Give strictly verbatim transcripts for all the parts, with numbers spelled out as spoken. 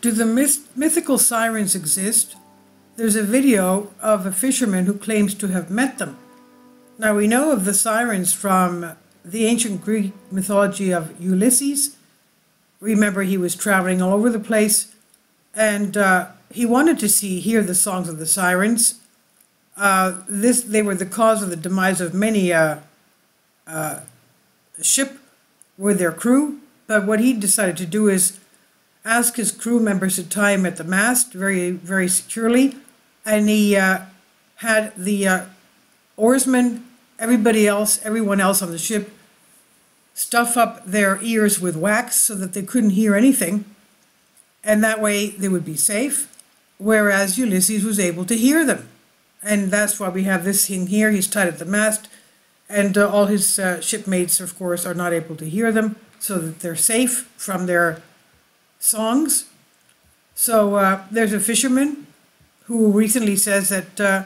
Do the myth mythical sirens exist? There's a video of a fisherman who claims to have met them. Now, we know of the sirens from the ancient Greek mythology of Ulysses. Remember, he was traveling all over the place, and uh, he wanted to see, hear the songs of the sirens. Uh, this, they were the cause of the demise of many uh, uh, ship with their crew. But what he decided to do is ask his crew members to tie him at the mast very, very securely, and he uh, had the uh, oarsmen, everybody else, everyone else on the ship, stuff up their ears with wax so that they couldn't hear anything, and that way they would be safe, whereas Ulysses was able to hear them. And that's why we have this thing here. He's tied at the mast, and uh, all his uh, shipmates, of course, are not able to hear them, so that they're safe from their songs. So uh, there's a fisherman who recently says that uh,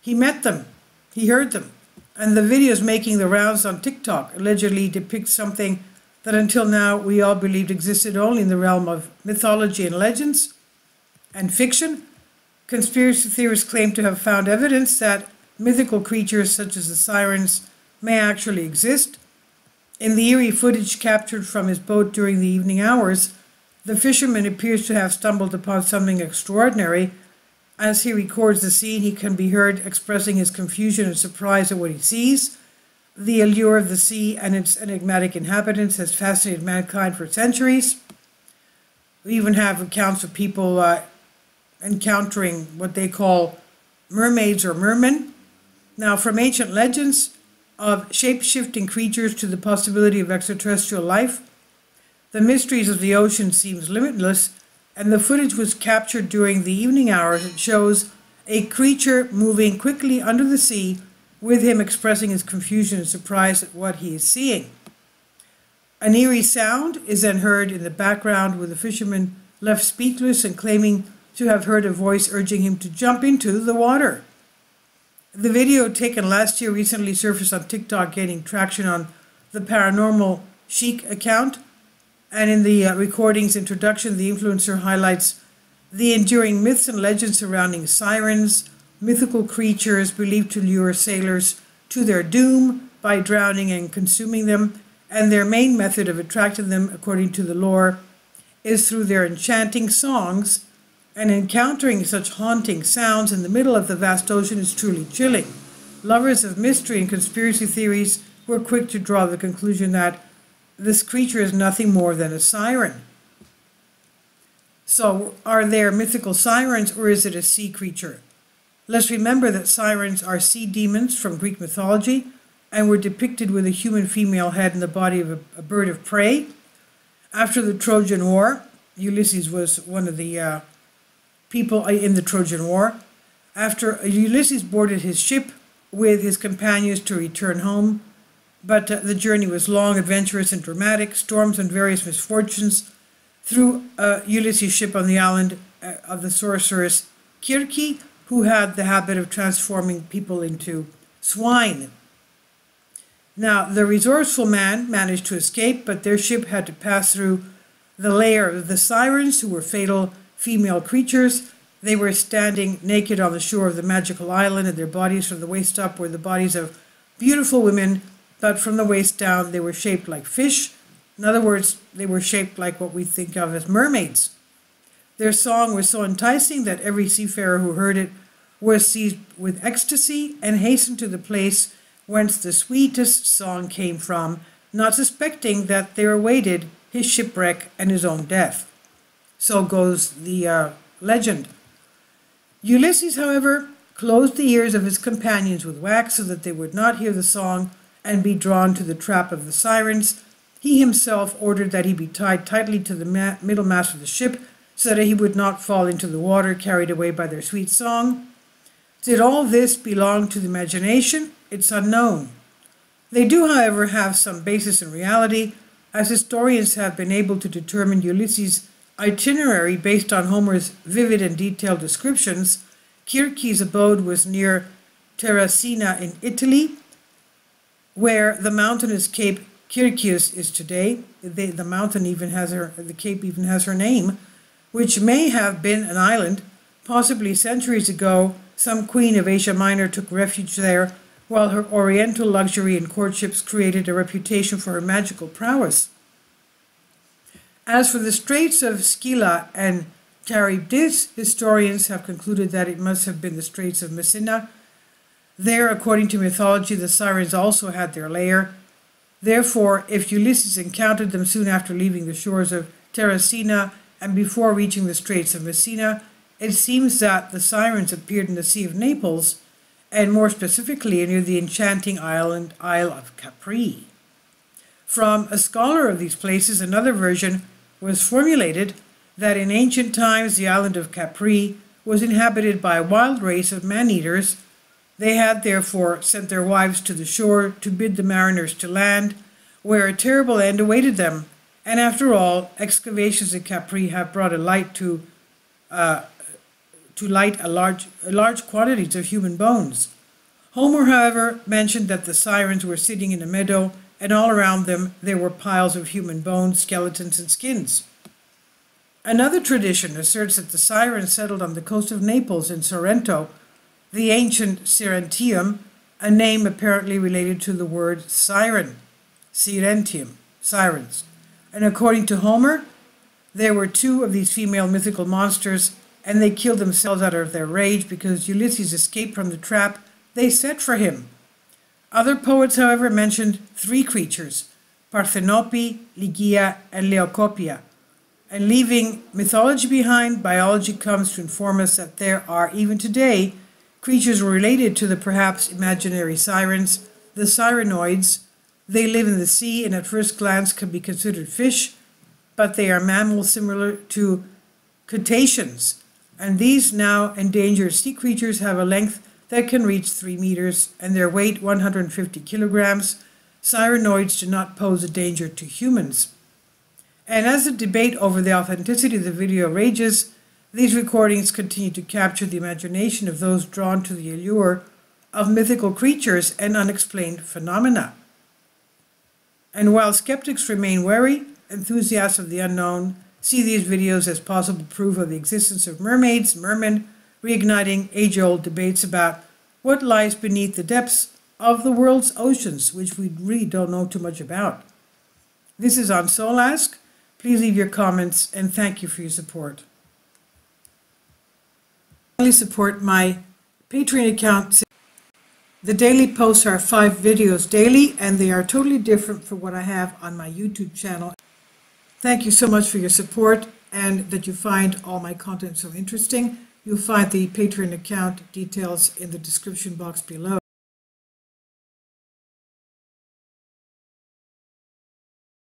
he met them, he heard them, and the videos making the rounds on TikTok allegedly depict something that until now we all believed existed only in the realm of mythology and legends and fiction. Conspiracy theorists claim to have found evidence that mythical creatures such as the sirens may actually exist. In the eerie footage captured from his boat during the evening hours, the fisherman appears to have stumbled upon something extraordinary. As he records the scene, he can be heard expressing his confusion and surprise at what he sees. The allure of the sea and its enigmatic inhabitants has fascinated mankind for centuries. We even have accounts of people uh, encountering what they call mermaids or mermen. Now, from ancient legends of shape-shifting creatures to the possibility of extraterrestrial life, the mysteries of the ocean seems limitless, and the footage was captured during the evening hours. It shows a creature moving quickly under the sea, with him expressing his confusion and surprise at what he is seeing. An eerie sound is then heard in the background, with the fisherman left speechless and claiming to have heard a voice urging him to jump into the water. The video taken last year recently surfaced on TikTok, gaining traction on the Paranormal Chic account. And in the uh, recording's introduction, the influencer highlights the enduring myths and legends surrounding sirens, mythical creatures believed to lure sailors to their doom by drowning and consuming them, and their main method of attracting them, according to the lore, is through their enchanting songs, and encountering such haunting sounds in the middle of the vast ocean is truly chilling. Lovers of mystery and conspiracy theories were quick to draw the conclusion that this creature is nothing more than a siren. So, are there mythical sirens, or is it a sea creature? Let's remember that sirens are sea demons from Greek mythology and were depicted with a human female head and the body of a, a bird of prey. After the Trojan War, Ulysses was one of the uh, people in the Trojan War. After Ulysses boarded his ship with his companions to return home, but uh, the journey was long, adventurous, and dramatic. Storms and various misfortunes threw uh, Ulysses' ship on the island uh, of the sorceress Circe, who had the habit of transforming people into swine. Now, the resourceful man managed to escape, but their ship had to pass through the lair of the sirens, who were fatal female creatures. They were standing naked on the shore of the magical island, and their bodies from the waist up were the bodies of beautiful women, but from the waist down, they were shaped like fish. In other words, they were shaped like what we think of as mermaids. Their song was so enticing that every seafarer who heard it was seized with ecstasy and hastened to the place whence the sweetest song came from, not suspecting that there awaited his shipwreck and his own death. So goes the uh, legend. Ulysses, however, closed the ears of his companions with wax so that they would not hear the song and be drawn to the trap of the sirens. He himself ordered that he be tied tightly to the ma middle mast of the ship so that he would not fall into the water carried away by their sweet song. Did all this belong to the imagination? It's unknown. They do, however, have some basis in reality, as historians have been able to determine Ulysses' itinerary based on Homer's vivid and detailed descriptions. Circe's abode was near Terracina in Italy, where the mountainous Cape Circeus is today. They, the mountain even has her, the cape even has her name, which may have been an island. Possibly centuries ago, some queen of Asia Minor took refuge there, while her oriental luxury and courtships created a reputation for her magical prowess. As for the Straits of Scylla and Charybdis, historians have concluded that it must have been the Straits of Messina. There, according to mythology, the Sirens also had their lair. Therefore, if Ulysses encountered them soon after leaving the shores of Terracina and before reaching the Straits of Messina, it seems that the Sirens appeared in the Sea of Naples, and more specifically near the enchanting island Isle of Capri. From a scholar of these places, another version was formulated that in ancient times the island of Capri was inhabited by a wild race of man-eaters. They had therefore sent their wives to the shore to bid the mariners to land, where a terrible end awaited them. And after all, excavations in Capri have brought a light to uh, to light a large, large quantities of human bones. Homer, however, mentioned that the Sirens were sitting in a meadow, and all around them there were piles of human bones, skeletons, and skins. Another tradition asserts that the Sirens settled on the coast of Naples in Sorrento, the ancient Sirentium, a name apparently related to the word siren, Sirentium, sirens. And according to Homer, there were two of these female mythical monsters, and they killed themselves out of their rage because Ulysses escaped from the trap they set for him. Other poets, however, mentioned three creatures, Parthenope, Lygia, and Leucopia. And leaving mythology behind, biology comes to inform us that there are, even today, creatures related to the perhaps imaginary Sirens, the sirenoids. They live in the sea and at first glance can be considered fish, but they are mammals similar to cetaceans, and these now endangered sea creatures have a length that can reach three meters and their weight one hundred fifty kilograms. Sirenoids do not pose a danger to humans. And as the debate over the authenticity of the video rages, these recordings continue to capture the imagination of those drawn to the allure of mythical creatures and unexplained phenomena. And while skeptics remain wary, enthusiasts of the unknown see these videos as possible proof of the existence of mermaids, mermen, reigniting age-old debates about what lies beneath the depths of the world's oceans, which we really don't know too much about. This is on SoulAsk. Please leave your comments, and thank you for your support. Please support my Patreon account. The daily posts are five videos daily, and they are totally different from what I have on my YouTube channel. Thank you so much for your support and that you find all my content so interesting. You'll find the Patreon account details in the description box below.